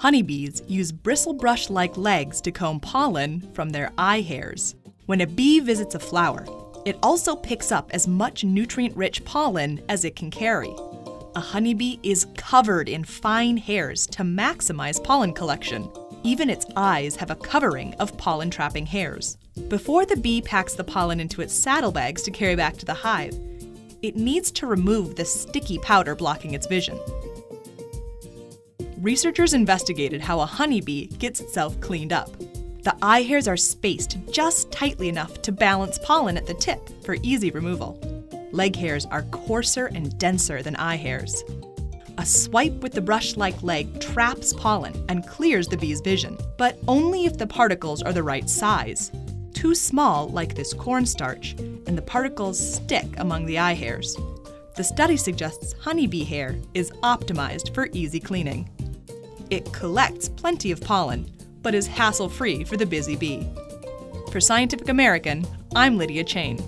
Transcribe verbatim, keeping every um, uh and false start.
Honeybees use bristle brush-like legs to comb pollen from their eye hairs. When a bee visits a flower, it also picks up as much nutrient-rich pollen as it can carry. A honeybee is covered in fine hairs to maximize pollen collection. Even its eyes have a covering of pollen-trapping hairs. Before the bee packs the pollen into its saddlebags to carry back to the hive, it needs to remove the sticky powder blocking its vision. Researchers investigated how a honeybee gets itself cleaned up. The eye hairs are spaced just tightly enough to balance pollen at the tip for easy removal. Leg hairs are coarser and denser than eye hairs. A swipe with the brush-like leg traps pollen and clears the bee's vision, but only if the particles are the right size. Too small, like this cornstarch, and the particles stick among the eye hairs. The study suggests honeybee hair is optimized for easy cleaning. It collects plenty of pollen, but is hassle-free for the busy bee. For Scientific American, I'm Lydia Chain.